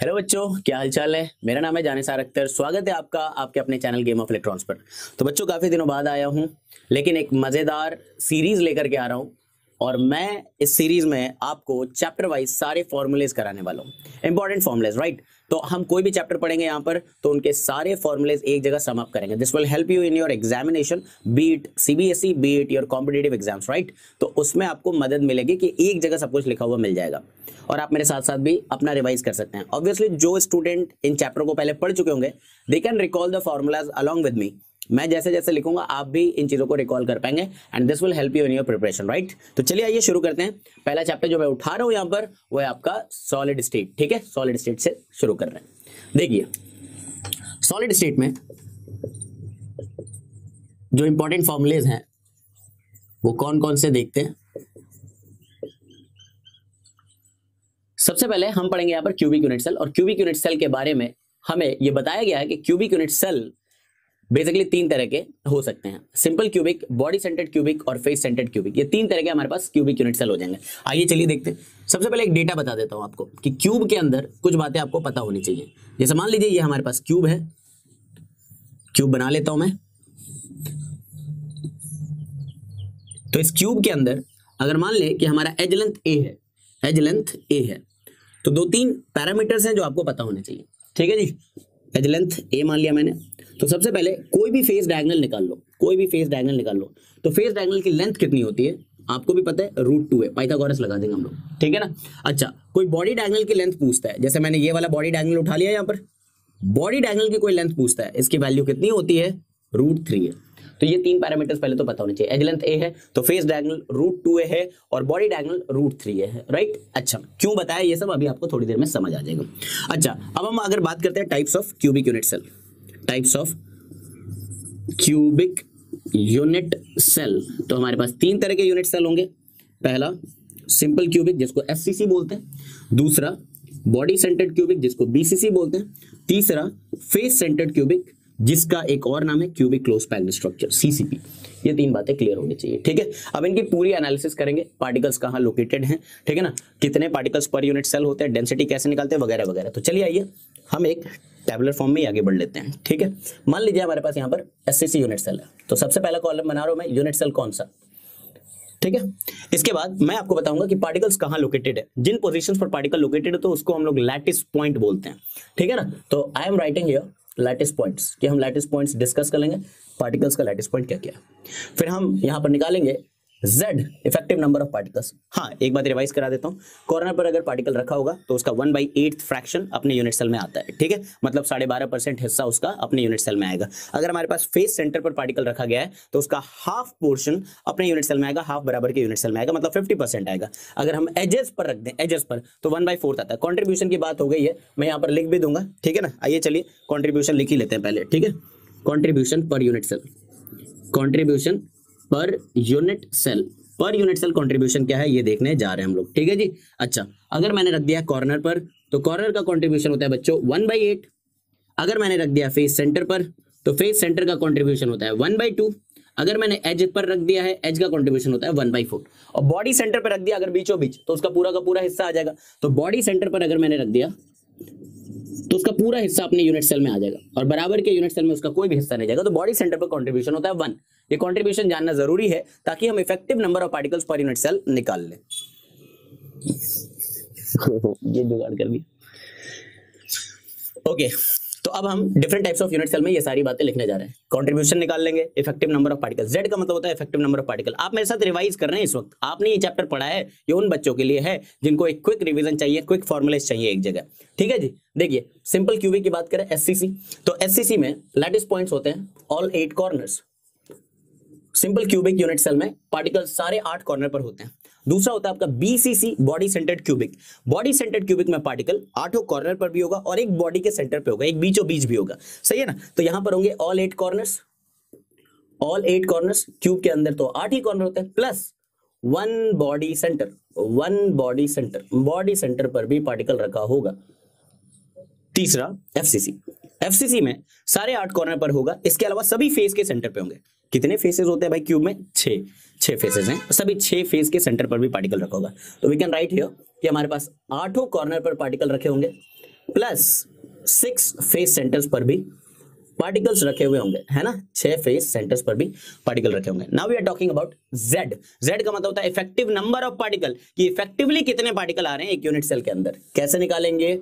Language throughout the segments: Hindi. हेलो बच्चों, क्या हालचाल है। मेरा नाम है जानिसार अख्तर। स्वागत है आपका आपके अपने चैनल गेम ऑफ इलेक्ट्रॉन्स पर। तो बच्चों, काफ़ी दिनों बाद आया हूं, लेकिन एक मज़ेदार सीरीज़ लेकर के आ रहा हूं और मैं इस सीरीज़ में आपको चैप्टर वाइज सारे फॉर्मूलेज कराने वाला हूं। Important formulas, right. तो हम कोई भी चैप्टर पढ़ेंगे यहाँ पर, तो उनके सारे फॉर्मूलेज एक जगह सम अप करेंगे। This will help you in your examination, beat CBSE, beat your competitive exams, right. तो उसमें आपको मदद मिलेगी कि एक जगह सब कुछ लिखा हुआ मिल जाएगा और आप मेरे साथ साथ भी अपना रिवाइज कर सकते हैं। ऑब्वियसली जो स्टूडेंट इन चैप्टर को पहले पढ़ चुके होंगे, they can recall the formulas along with me. मैं जैसे जैसे लिखूंगा आप भी इन चीज़ों को रिकॉल कर पाएंगे and this will help you in your preparation, right. तो चलिए आइए शुरू करते हैं। पहला चैप्टर जो मैं उठा रहा हूँ यहाँ पर वो है आपका सॉलिड स्टेट, ठीक है। सॉलिड स्टेट से शुरू कर रहे हैं। देखिए, सॉलिड स्टेट में जो इंपॉर्टेंट फॉर्मूलेज हैं वो कौन कौन से देखते हैं। सबसे पहले हम पढ़ेंगे यहाँ पर क्यूबिक यूनिट सेल, और क्यूबिक यूनिट सेल के बारे में हमें ये बताया गया है कि क्यूबिक यूनिट सेल बेसिकली तीन तरह के हो सकते हैं। Simple cubic, body centred cubic और फेस सेंटर्ड क्यूबिक, ये तीन तरह के हमारे पास क्यूबिक यूनिट सेल हो जाएंगे। आइए चलिए देखते हैं। सबसे पहले एक डेटा बता देता हूं आपको कि क्यूब के अंदर कुछ बातें आपको पता होनी चाहिए। जैसे मान लीजिए ये हमारे पास क्यूब है, क्यूब बना लेता हूं मैं। तो इस क्यूब के अंदर अगर मान ले कि हमारा एज लेंथ ए है, एज लेंथ ए है, तो दो तीन पैरामीटर्स हैं जो आपको पता होने चाहिए, ठीक है जी। एज लेंथ ए मान लिया मैंने, तो सबसे पहले कोई भी फेस डायगोनल निकाल लो, कोई भी फेस डायगोनल निकाल लो। तो फेस डायगोनल की लेंथ कितनी होती है आपको भी पता है, √2 है, पाइथागोरस लगा देंगे हम लोग, ठीक है ना। अच्छा, कोई बॉडी डायगोनल की लेंथ पूछता है, जैसे मैंने ये वाला बॉडी डायगोनल उठा लिया यहाँ पर, बॉडी डायगोनल की कोई लेंथ पूछता है, इसकी वैल्यू कितनी होती है, √3 है। तो ये तीन पैरामीटर्स पहले तो पता होने चाहिए। एज लेंथ ए है तो फेस डायगोनल √2 है और बॉडी डायगोनल √3 है, राइट। अच्छा, क्यों बताया ये सब अभी आपको थोड़ी देर में समझ आ जाएगा। अच्छा, अब हम अगर बात करते हैं types of cubic unit cell, types of cubic unit cell, तो हमारे पास तीन तरह के यूनिट सेल होंगे। पहला सिंपल क्यूबिक जिसको SCC बोलते हैं, दूसरा बॉडी सेंटर्ड क्यूबिक जिसको BCC बोलते हैं, तीसरा फेस सेंटर्ड क्यूबिक जिसका एक और नाम है cubic close packed structure CCP। ये तीन बातें क्लियर होनी चाहिए, ठीक है। अब इनकी पूरी एनालिसिस करेंगे, पार्टिकल्स कहाँ लोकेटेड हैं, ठीक है ना, कितने पार्टिकल्स पर यूनिट सेल होते हैं, डेंसिटी कैसे निकालते हैं, वगैरह वगैरह। तो चलिए आइए हम एक टेबुलर फॉर्म में आगे बढ़ लेते हैं, ठीक है। मान लीजिए हमारे पास यहाँ पर SCC यूनिट सेल है, तो सबसे पहला कॉलम बना रहा हूँ मैं यूनिट सेल कौन सा, ठीक है। इसके बाद मैं आपको बताऊंगा कि पार्टिकल्स कहाँ लोकेटेड है, जिन पोजिशन पर पार्टिकल लोकेटेड है तो उसको हम लोग लैटिस पॉइंट बोलते हैं, ठीक है ना। तो I am writing here lattice points, कि हम लैटिस पॉइंट्स डिस्कस करेंगे, पार्टिकल्स का लैटिस पॉइंट क्या क्या है। फिर हम यहाँ पर निकालेंगे Z effective number of particles. हाँ, एक बात रिवाइज करा देता हूँ, कॉर्नर पर अगर पार्टिकल रखा होगा तो उसका 1/8 फ्रैक्शन अपने यूनिट सेल में आता है, ठीक है, मतलब 12.5% हिस्सा उसका अपने यूनिट सेल में आएगा। अगर हमारे पास फेस सेंटर पर पार्टिकल रखा गया है तो उसका हाफ पोर्शन अपने यूनिट सेल में आएगा, हाफ बराबर के यूनिट सेल में आएगा, मतलब 50% आएगा। अगर हम एजेस पर रख दें, एजेस पर, तो 1/4 आता है। कॉन्ट्रीब्यूशन की बात हो गई है, मैं यहाँ पर लिख भी दूंगा, ठीक है ना। आइए चलिए कॉन्ट्रीब्यूशन लिख ही लेते हैं पहले, ठीक है। Contribution per unit cell, contribution per unit cell, per unit cell contribution क्या है ये देखने जा रहे हैं हम लोग, ठीक है जी। अच्छा, अगर मैंने रख दिया कॉर्नर पर तो कॉर्नर का कंट्रीब्यूशन होता है बच्चों 1/8। अगर मैंने रख दिया फेस सेंटर पर तो फेस सेंटर का कंट्रीब्यूशन होता है 1/2। अगर मैंने एज पर रख दिया है, एज का कंट्रीब्यूशन होता है 1/4। और बॉडी सेंटर पर रख दिया अगर बीचों बीच तो उसका पूरा का पूरा हिस्सा आ जाएगा। तो बॉडी सेंटर पर अगर मैंने रख दिया तो उसका पूरा हिस्सा अपने यूनिट सेल में आ जाएगा और बराबर के यूनिट सेल में उसका कोई भी हिस्सा नहीं जाएगा। तो बॉडी सेंटर पर कंट्रीब्यूशन होता है 1। ये कंट्रीब्यूशन जानना जरूरी है ताकि हम effective number of particles per unit cell निकाल लें। ये जुगाड़ कर दिया। ओके, तो अब हम different types of unit cell में ये सारी बातें लिखने जा रहे हैं। कंट्रीब्यूशन निकाल लेंगे, effective number of particle, Z का मतलब होता है इफेक्टिव नंबर ऑफ पार्टिकल। आप मेरे साथ रिवाइज कर रहे हैं इस वक्त, आपने ये चैप्टर पढ़ा है, ये उन बच्चों के लिए है जिनको एक क्विक रिवीजन चाहिए, क्विक फॉर्मुलेज चाहिए एक जगह, ठीक है जी। देखिए, सिंपल क्यूबिक की बात करें, SCC, तो SCC में लैटिस पॉइंट्स होते हैं all 8 corners. Simple cubic unit cell में पार्टिकल सारे 8 कॉर्नर पर होते हैं। दूसरा होता है आपका BCC, body centred cubic. Body centred cubic में पार्टिकल 8 कॉर्नर पर भी होगा और एक बॉडी के सेंटर पे होगा, एक बीचों बीच भी होगा, सही है ना। तो यहां पर होंगे all 8 corners, all 8 corners, cube के अंदर तो 8 ही कॉर्नर होते हैं, plus 1 body centre, 1 body centre, body centre पर भी पार्टिकल रखा होगा। तीसरा FCC, FCC में सारे 8 कॉर्नर पर होगा, इसके अलावा सभी फेस के सेंटर पे होंगे। कितने फेसेस होते हैं भाई क्यूब में, 6 फेसेस हैं, सभी 6 फेस के सेंटर पर भी पार्टिकल रखा होगा। तो वी कैन राइट हियर कि हमारे पास 8 कॉर्नर पर पार्टिकल रखे होंगे, प्लस 6 फेस सेंटर्स पर भी पार्टिकल्स रखे हुए होंगे, है ना, 6 फेस सेंटर्स पर भी पार्टिकल रखे होंगे। Now we are talking about Z। Z का मतलब होता है इफेक्टिव नंबर ऑफ पार्टिकल, कि इफेक्टिवली कितने पार्टिकल आ रहे हैं एक यूनिट सेल के अंदर। कैसे निकालेंगे,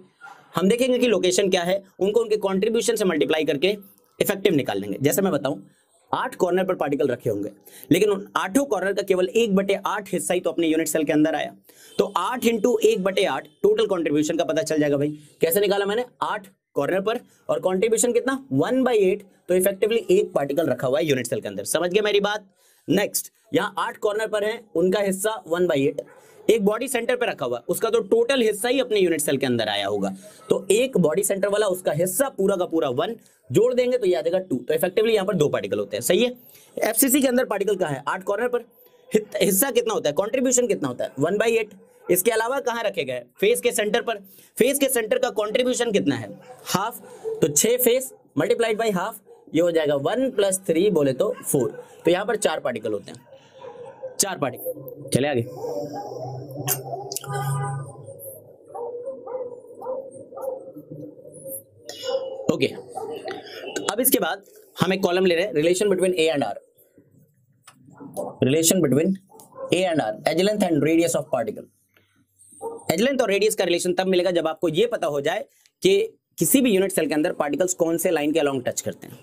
हम देखेंगे कि लोकेशन क्या है, उनको उनके कॉन्ट्रीब्यूशन से मल्टीप्लाई करके इफेक्टिव निकाल लेंगे। जैसे मैं बताऊं 8 कॉर्नर पर पार्टिकल रखे होंगे, लेकिन उन 8 कॉर्नर का केवल 1/8 हिस्सा ही तो अपने यूनिट सेल के अंदर आया, तो 8 × 1/8 टोटल कंट्रीब्यूशन का पता चल जाएगा भाई। कैसे निकाला मैंने, 8 कॉर्नर पर और कंट्रीब्यूशन कितना 1/8, तो इफेक्टिवली एक पार्टिकल रखा हुआ है यूनिट सेल के अंदर। समझ गए मेरी बात। नेक्स्ट, यहाँ 8 कॉर्नर पर है, उनका हिस्सा 1/8, एक बॉडी सेंटर पे रखा हुआ, उसका तो टोटल हिस्सा ही अपने यूनिट सेल के अंदर आया होगा, तो एक बॉडी सेंटर वाला उसका हिस्सा पूरा का पूरा 1 जोड़ देंगे तो ये आ जाएगा 2, तो इफेक्टिवली यहाँ पर 2 पार्टिकल होते हैं। सही है। एफसीसी के अंदर पार्टिकल कहाँ है, 8 कॉर्नर पर, हिस्सा कितना होता है, कॉन्ट्रीब्यूशन कितना होता है 1/8। इसके अलावा कहाँ रखे गए, फेस के सेंटर पर, फेस के सेंटर का कॉन्ट्रीब्यूशन कितना है, हाफ, तो 6 फेस मल्टीप्लाइड बाई हाफ, ये हो जाएगा 1 + 3 बोले तो 4, तो यहाँ पर 4 पार्टिकल होते हैं, 4 पार्टिकल। चले आगे। ओके, तो अब इसके बाद हम एक कॉलम ले रहे हैं relation between a and r, relation between a and r, edge length and radius of particle. Edge length और रेडियस का रिलेशन तब मिलेगा जब आपको यह पता हो जाए कि किसी भी यूनिट सेल के अंदर पार्टिकल्स कौन से लाइन के अलॉन्ग टच करते हैं।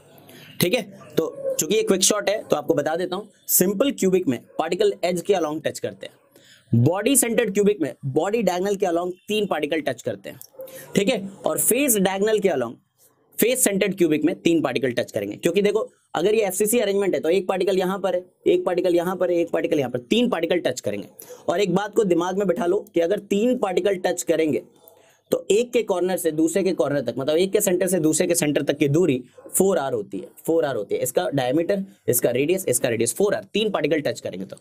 ठीक है, तो चूंकि ये क्विक शॉट है तो आपको बता देता हूं, सिंपल क्यूबिक में पार्टिकल एज के अलॉन्ग टच करते हैं, बॉडी सेंटर्ड क्यूबिक में बॉडी डायगोनल के अलॉन्ग 3 पार्टिकल टच करते हैं, ठीक है, और फेस डायगोनल के अलॉन्ग फेस सेंटर्ड क्यूबिक में 3 पार्टिकल टच करेंगे। क्योंकि देखो अगर ये एफसीसी अरेंजमेंट है तो एक पार्टिकल यहां पर है, एक पार्टिकल यहां पर है, एक पार्टिकल यहां पर, 3 पार्टिकल टच करेंगे। और एक बात को दिमाग में बैठा लो कि अगर 3 पार्टिकल टच करेंगे तो एक के कॉर्नर से दूसरे के कॉर्नर तक, मतलब एक के सेंटर से दूसरे के सेंटर तक की दूरी 4r होती है, 4r होती है, इसका डायमीटर, इसका रेडियस 4r, 3 पार्टिकल टच करेंगे। तो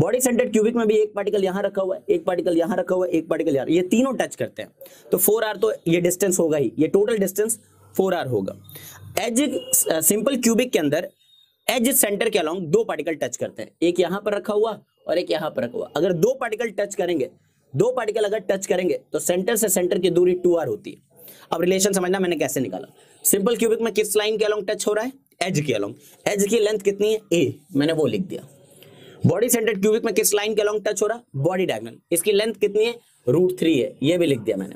बॉडी सेंटर्ड क्यूबिक में भी एक पार्टिकल यहाँ रखा हुआ है, एक पार्टिकल यहाँ रखा हुआ है, एक पार्टिकल यहाँ, ये तीनों टच करते हैं तो 4r, तो ये डिस्टेंस होगा ही, ये टोटल डिस्टेंस 4r होगा। एज सिंपल क्यूबिक के अंदर एज सेंटर के अलॉन्ग 2 पार्टिकल टच करते हैं, एक यहाँ पर रखा हुआ और एक यहाँ पर रखा हुआ। अगर 2 पार्टिकल टच करेंगे, 2 पार्टिकल अगर टच करेंगे तो सेंटर से सेंटर की दूरी 2r होती है। अब रिलेशन समझना मैंने कैसे निकाला, सिंपल क्यूबिक में किस लाइन के अलॉन्ग टच हो रहा है, एज के अलॉन्ग, एज की लेंथ कितनी है a, मैंने वो लिख दिया। बॉडी सेंटर्ड क्यूबिक में किस लाइन के अलॉन्ग टच हो रहा, बॉडी डायगोनल, इसकी लेंथ कितनी है √3 है, ये भी लिख दिया मैंने।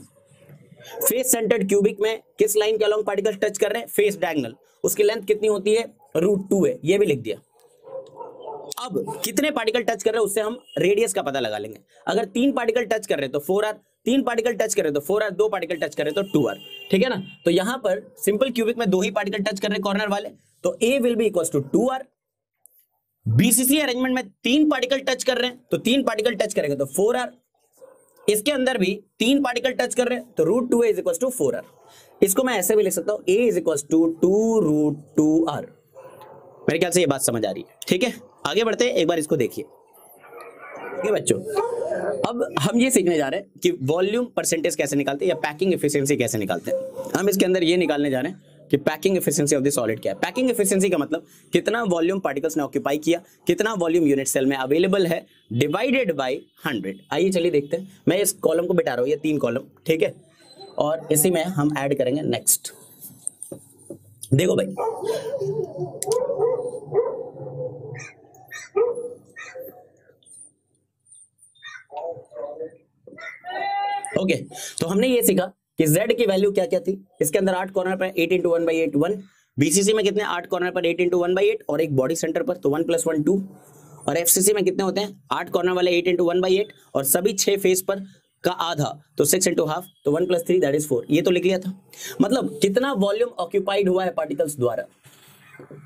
फेस सेंटर्ड क्यूबिक में किस लाइन के अलॉन्ग पार्टिकल टच कर रहे हैं, फेस डायगोनल, उसकी लेंथ कितनी होती है √2 है, ये भी लिख दिया। अब कितने पार्टिकल टच कर रहे हैं उससे हम रेडियस का पता लगा लेंगे। अगर 3 पार्टिकल टच कर रहे हैं तो 4r, 3 पार्टिकल टच कर रहे तो 4r, 2 पार्टिकल टच कर रहे तो 2r, ठीक है ना। तो यहां पर सिंपल क्यूबिक में 2 ही पार्टिकल टच कर रहे कॉर्नर वाले, तो a will be equals to 2r। BCC arrangement में 3 पार्टिकल टच कर रहे हैं तो 3 पार्टिकल टच करेंगे तो 4r, इसके अंदर भी 3 पार्टिकल टच कर रहे हैं तो √2a is equals to 4r। इसको मैं ऐसे भी लिख सकता हूं, a is equals to 2√2r। मेरे ख्याल से ये बात समझ आ रही है, ठीक है। आगे बढ़ते हैं, एक बार इसको देखिए। ठीक है बच्चों, अब हम ये सीखने जा रहे हैं कि वॉल्यूम परसेंटेज कैसे निकालते हैं या पैकिंग एफिशिएंसी कैसे निकालते हैं। हम इसके अंदर ये निकालने जा रहे हैं कि packing efficiency of the solid क्या है। पैकिंग एफिशिएंसी का मतलब कितना वॉल्यूम पार्टिकल्स ने ऑक्यूपाई किया, कितना वॉल्यूम यूनिट सेल में अवेलेबल है, डिवाइडेड बाई 100। आइए चलिए देखते हैं। मैं इस कॉलम को बिठा रहा हूँ, ये 3 कॉलम, ठीक है, और इसी में हम ऐड करेंगे नेक्स्ट। देखो भाई, ओके, तो हमने ये सीखा कि Z की वैल्यू क्या क्या थी। इसके अंदर 8 कॉर्नर पर 8 × 1/8 1, बीसीसी में कितने 8 कॉर्नर पर 8 × 1/8 और एक बॉडी सेंटर पर, तो 1 + 1 2, और एफसीसी में कितने होते हैं 8 कॉर्नर वाले 8 × 1/8 और सभी 6 फेस पर का आधा, तो 6 × ½ तो 1 + 3 दैट इज 4, ये तो लिख लिया था। मतलब कितना वॉल्यूम ऑक्यूपाइड हुआ है पार्टिकल्स द्वारा,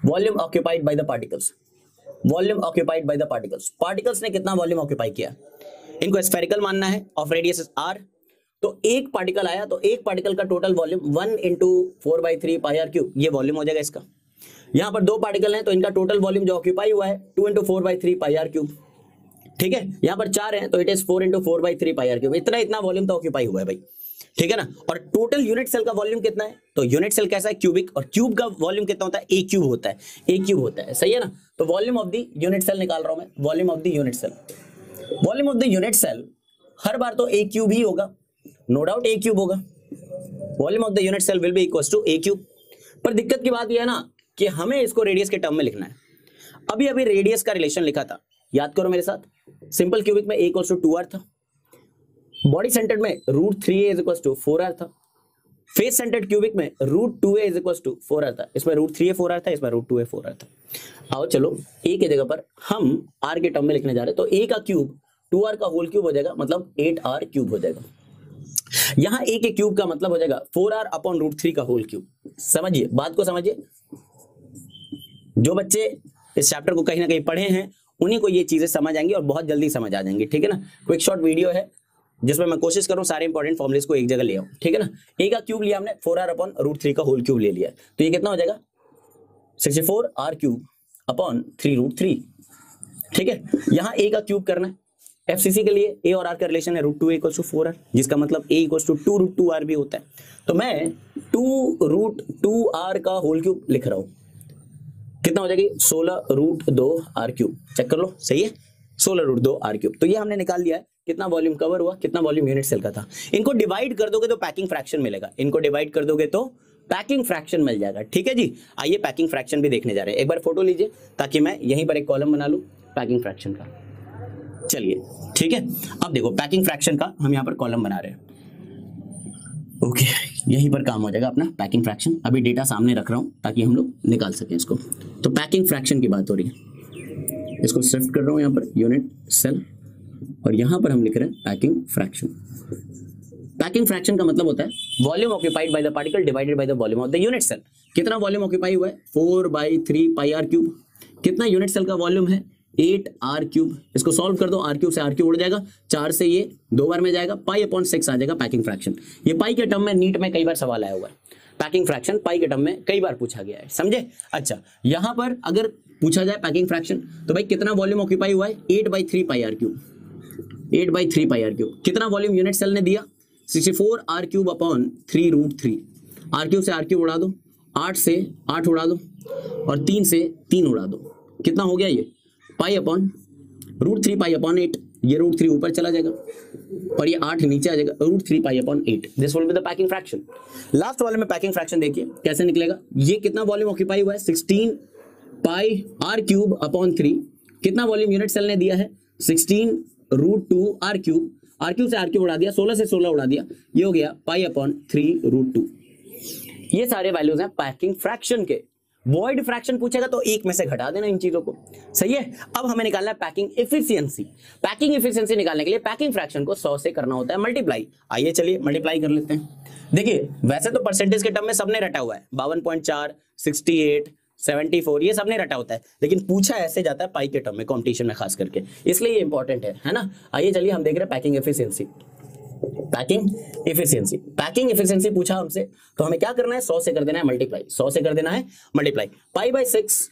volume occupied by the particles, volume occupied by the particles, particles ने कितना वॉल्यूम ऑक्यूपाई किया। इनको स्फेरिकल मानना है, ऑफ रेडियस r, तो एक पार्टिकल आया तो एक पार्टिकल का टोटल वॉल्यूम 1 × 4/3 πr³, ये वॉल्यूम हो जाएगा इसका। यहाँ पर 2 पार्टिकल हैं तो इनका टोटल वॉल्यूम जो ऑक्यूपाई हुआ है 2 × 4/3 πr³, ठीक है। यहाँ पर 4 हैं तो इट इज 4 × 4/3 πr³, इतना इतना वॉल्यूम तो ऑक्यूपाई हुआ है भाई, ठीक है ना। और टोटल यूनिट सेल का वॉल्यूम कितना है, तो यूनिट सेल कैसा है क्यूबिक, और क्यूब का वॉल्यूम कितना होता है a³ होता है, a³ होता है, सही है ना। तो volume of the unit cell निकाल रहा हूं मैं, volume of the unit cell, volume of the unit cell हर बार तो a³ ही होगा, नो डाउट a³ होगा, volume of the unit cell will be equals to a cube. पर दिक्कत की बात यह है ना कि हमें इसको रेडियस के टर्म में लिखना है। अभी अभी रेडियस का रिलेशन लिखा था, याद करो मेरे साथ। सिंपल क्यूबिक में ए इक्वल्स टू 2r था, बॉडी सेंटर्ड में root 3a is equals to 4r था, फेस सेंटर्ड क्यूबिक में root 2a is equals to 4r था। इसमें रूट 3a 4r था, इसमें रूट 2a 4r था। आओ चलो a के जगह पर हम r के टर्म में लिखने जा रहे हैं, तो a का क्यूब 2r का होल क्यूब हो जाएगा, मतलब 8r क्यूब हो जाएगा। यहाँ a के क्यूब का मतलब हो जाएगा 4r अपॉन रूट 3 का होल क्यूब। समझिए बात को, समझिए जो बच्चे इस चैप्टर को कहीं ना कहीं पढ़े हैं उन्हीं को ये चीजें समझ आएंगी और बहुत जल्दी समझ आ जाएंगी, ठीक है ना। क्विक शॉर्ट वीडियो है जिसमें मैं कोशिश करूं सारे इंपॉर्टेंट फॉर्मुलेस को एक जगह ले आऊं, ठीक है ना। a का क्यूब लिया हमने, 4r अपॉन रूट 3 का होल क्यूब ले लिया, तो ये कितना हो जाएगा 64r क्यूब अपॉन 3 रूट 3, ठीक है। यहाँ a का क्यूब करना है, एफसीसी के लिए a और r का रिलेशन है root 2a equals to 4r, जिसका मतलब a equals to 2 root 2r भी होता है। तो मैं 2 रूट 2r का होल क्यूब लिख रहा हूँ, कितना हो जाएगी 16 रूट 2r क्यूब। चेक कर लो, सही है 16 रूट 2r क्यूब। तो ये हमने निकाल लिया है, कितना वॉल्यूम कवर हुआ, कितना वॉल्यूम यूनिट सेल का था। इनको डिवाइड कर दोगे तो पैकिंग फ्रैक्शन मिलेगा, इनको डिवाइड कर दोगे तो पैकिंग फ्रैक्शन मिल जाएगा, ठीक है जी। आइए पैकिंग फ्रैक्शन भी देखने जा रहे हैं, एक बार फोटो लीजिए ताकि मैं यहीं पर एक कॉलम बना लूं पैकिंग फ्रैक्शन का। चलिए ठीक है, अब देखो पैकिंग फ्रैक्शन का हम यहाँ पर कॉलम बना रहे हैं, ओके यहीं पर काम हो जाएगा अपना पैकिंग फ्रैक्शन। अभी डेटा सामने रख रहा हूँ ताकि हम लोग निकाल सकें इसको। तो पैकिंग फ्रैक्शन की बात हो रही है, इसको शिफ्ट कर रहा हूँ यहाँ पर यूनिट सेल, और यहाँ पर हम लिख रहे हैं पैकिंग फ्रैक्शन। पैकिंग फ्रैक्शन का मतलब होता है volume occupied by the particle divided by the volume of the unit cell. कितना वॉल्यूम ऑक्यूपाई हुआ है 4/3 पाई r क्यूब। कितना यूनिट सेल का वॉल्यूम है 8r क्यूब। इसको सॉल्व कर दो, r क्यूब से r क्यूब उड़ जाएगा, 4 से ये 2 बार में जाएगा, पाई अपॉन 6 आ जाएगा पैकिंग फ्रैक्शन। ये पाई के टर्म में नीट में कई बार सवाल आया हुआ है, पैकिंग फ्रैक्शन पाई के टर्म में कई बार पूछा गया है, समझे। अच्छा यहाँ पर अगर पूछा जाए पैकिंग फ्रैक्शन तो भाई कितना वॉल्यूम ऑक्यूपाई हुआ है 8/3 pi r cube, 8/3 pi r cube. कितना वॉल्यूम यूनिट सेल ने दिया 64r cube upon 3 root 3। r cube से r क्यूब उड़ा दो, 8 से 8 उड़ा दो और 3 से 3 उड़ा दो, कितना हो गया ये pi upon root 3 pi upon 8। ये रूट 3 ऊपर चला जाएगा और ये 8 नीचे आ जाएगा, root 3 pi upon 8। This will be the packing fraction. Last वाले में पैकिंग फ्रैक्शन देखिए कैसे निकलेगा। ये कितना वॉल्यूम ऑक्यूपाई हुआ है 16 पाई r क्यूब अपॉन 3। कितना वॉल्यूम यूनिट सेल ने दिया है 16 root 2 r cube. R cube से आर क्यूब उड़ा दिया, 16 से 16 उड़ा दिया, ये हो गया पाई अपॉन 3 रूट 2। ये सारे वैल्यूज हैं पैकिंग फ्रैक्शन के। वॉइड फ्रैक्शन पूछेगा तो एक में से घटा देना इन चीजों को, सही है। अब हमें निकालना है पैकिंग एफिशिएंसी। पैकिंग एफिशिएंसी निकालने के लिए पैकिंग फ्रैक्शन को 100 से करना होता है मल्टीप्लाई। आइए चलिए मल्टीप्लाई कर लेते हैं। देखिए वैसे तो परसेंटेज के टर्म में सबने रटा हुआ है, 52.4, 68, 74, ये सबने रटा होता है, लेकिन पूछा ऐसे जाता है पाई के टर्म में कॉम्पिटिशन में खास करके, इसलिए ये इंपॉर्टेंट है ना। आइए चलिए हम देख रहे हैं पैकिंग एफिशिएंसी। पैकिंग एफिशिएंसी पूछा हमसे तो हमें क्या करना है 100 से कर देना है मल्टीप्लाई, 100 से कर देना है multiply. Pi by 6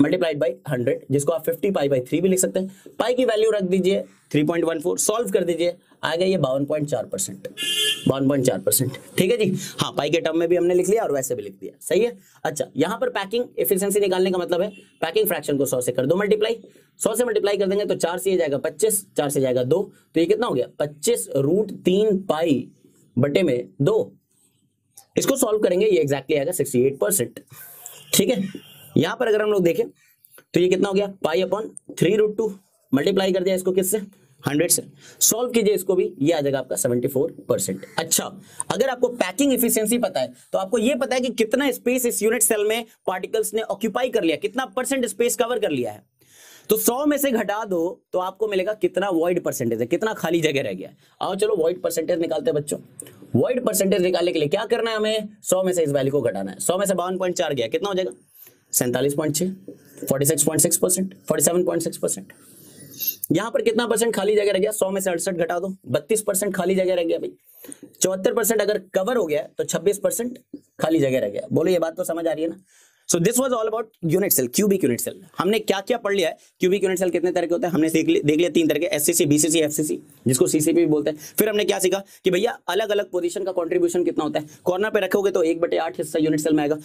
multiplied by 100, जिसको आप 50 पाई बाई 3 भी लिख सकते हैं। पाई की वैल्यू रख दीजिए 3.14, सॉल्व कर दीजिए, आ गया ये 52.4%, ठीक है जी। हाँ पाई के टर्म में भी हमने लिख लिया और वैसे भी लिख दिया, सही है। अच्छा यहाँ पर पैकिंग एफिशिएंसी निकालने का मतलब है पैकिंग फ्रैक्शन को 100 से कर दो मल्टीप्लाई। 100 से मल्टीप्लाई कर देंगे तो 4 से जाएगा 25, 4 से जाएगा 2, तो ये कितना हो गया 25√3 पाई बटे में 2। इसको सॉल्व करेंगे ये एग्जैक्टली आएगा 68%, ठीक है। यहाँ पर अगर हम लोग देखें तो ये कितना हो गया पाई अपॉन 3 रूट 2, मल्टीप्लाई कर दिया इसको किससे 100 से, सॉल्व कीजिए इसको भी, ये आ जाएगा आपका 74%। अच्छा अगर आपको पैकिंग एफिशिएंसी पता है तो आपको ये पता है कि कितना स्पेस इस यूनिट सेल में पार्टिकल्स ने ऑक्यूपाई कर लिया, कितना परसेंट स्पेस कवर कर लिया है। तो 100 में से घटा दो तो आपको मिलेगा कितना वॉइड परसेंटेज है, कितना खाली जगह रह गया। आओ चलो वॉइड परसेंटेज निकालते हैं बच्चों। वॉइड परसेंटेज निकालने के लिए क्या करना है हमें 100 में से इस वैल्यू को घटाना है। 100 में से 52.4 गया, कितना हो जाएगा 47.6, 46.6%, 47.6%। यहाँ पर कितना परसेंट खाली जगह रह गया 100 में से 68 घटा दो, 32% खाली जगह रह गया भाई। 74% अगर कवर हो गया तो 26% खाली जगह रह गया। बोलो ये बात तो समझ आ रही है ना। So this was all about unit cell, cubic unit cell. हमने क्या क्या पढ़ लिया है? क्यूबिक यूनिट सेल कितने तरह के होते हैं हमने देख लिया तीन तरह के, एससीसी, बीसीसी, एफसीसी, जिसको सीसीपी भी बोलते हैं। फिर हमने क्या सीखा कि भैया अलग अलग पोजीशन का कंट्रीब्यूशन कितना होता है। कॉर्नर पे रखोगे तो 1/8 हिस्सा यूनिट सेल में आएगा,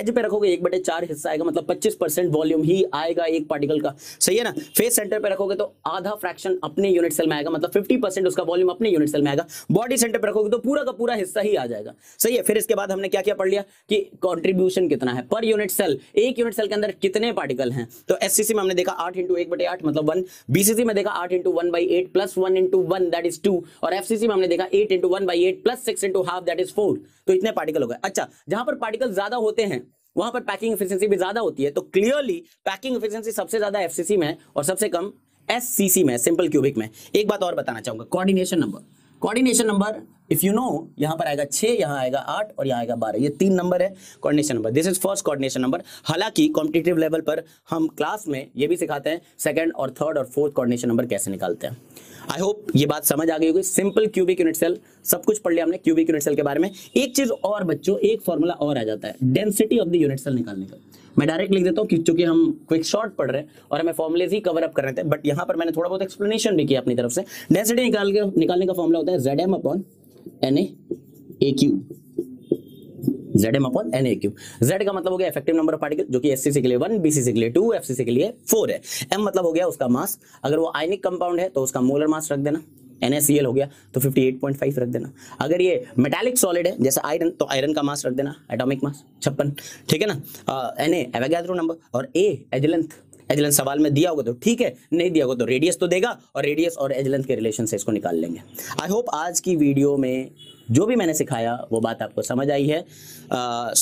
एज पे रखोगे 1/4 हिस्सा आएगा, मतलब 25% वॉल्यूम ही आएगा एक पार्टिकल का, सही है ना। फेस सेंटर पे रखोगे तो आधा फ्रैक्शन अपने यूनिट सेल में आएगा, मतलब 50% उसका वॉल्यूम अपने यूनिट सेल में आएगा। बॉडी सेंटर पे रखोगे तो पूरा का पूरा हिस्सा ही आ जाएगा, सही है। फिर इसके बाद हमने क्या क्या पढ़ लिया कि कंट्रीब्यूशन कितना है पर यूनिट सेल, एक यूनिट सेल के अंदर कितने पार्टिकल हैं। तो एससीसी में हमने देखा 8 × 1/8 मतलब 1, बीसीसी में देखा 8 × 1/8 प्लस 1 × 1 दैट इज 2, और एफसीसी में हमने देखा 8 × 1/8 प्लस 6 × ½ दैट इज 4। तो इतने पार्टिकल हो गए। अच्छा, जहां पर पार्टिकल ज्यादा होते हैं वहां पर पैकिंग एफिशिएंसी भी ज्यादा होती है, तो क्लियरली पैकिंग एफिशिएंसी सबसे ज्यादा एफसीसी में और सबसे कम एससीसी में, सिंपल क्यूबिक में। एक बात और बताना चाहूंगा, coordination number, coordination number if you know यहाँ पर आएगा 6, यहाँ आएगा 8 और यहाँ आएगा 12, ये 3 नंबर है coordination number. This is first coordination number. हालांकि कॉम्पिटिटिव लेवल पर हम क्लास में ये भी सिखाते हैं सेकंड और थर्ड और फोर्थ कोऑर्डिनेशन नंबर कैसे निकालते हैं। आई होप ये बात समझ आ गई होगी। सिंपल क्यूबिक यूनिट सेल, सब कुछ पढ़ लिया हमने क्यूबिक यूनिट सेल के बारे में। एक चीज और बच्चों, एक फॉर्मूला और आ जाता है density of the unit cell निकालने का। मैं डायरेक्ट लिख देता हूँ क्योंकि हम क्विक शॉर्ट पढ़ रहे हैं और हमें फॉर्मुलेज ही कवर अप कर रहे थे, बट यहाँ पर मैंने थोड़ा बहुत एक्सप्लेनेशन भी किया अपनी तरफ से। डेंसिटी निकालने का फॉर्मूला होता है ZM अपॉन NAQ। Z का मतलब हो गया इफेक्टिव नंबर ऑफ पार्टिकल, जो कि एससीसी के लिए 1, बीसीसी के लिए 2, एफसीसी के लिए 4 है। M मतलब हो गया उसका मास, अगर वो आयनिक कंपाउंड है तो उसका मोलर मास रख देना। NaCl हो गया तो 58.5 रख देना। अगर ये मेटालिक सॉलिड है जैसे आयरन तो आयरन का मास रख देना, एटॉमिक मास 56, ठीक है ना। Na एवोगैड्रो नंबर और A एजेलेंथ, एजेलेंथ सवाल में दिया होगा तो ठीक है, नहीं दिया होगा तो रेडियस तो देगा, और रेडियस और एजेलेंथ के रिलेशन से इसको निकाल लेंगे। आई होप आज की वीडियो में जो भी मैंने सिखाया वो बात आपको समझ आई है।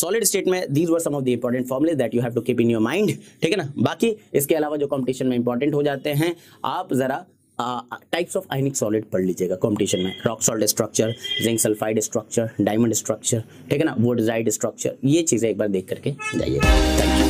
सॉलिड स्टेट में these were some of the important formulas that you have to keep in your mind, ठीक है ना। बाकी इसके अलावा जो कॉम्पिटिशन में इंपॉर्टेंट हो जाते हैं, आप जरा टाइप्स ऑफ आयनिक सॉलिड पढ़ लीजिएगा कॉम्पिटिशन में। Rock salt structure, zinc sulphide structure, diamond structure, ठीक है ना, वुर्ट्ज़ाइट स्ट्रक्चर, ये चीज़ें एक बार देख करके जाइएगा। Thank you.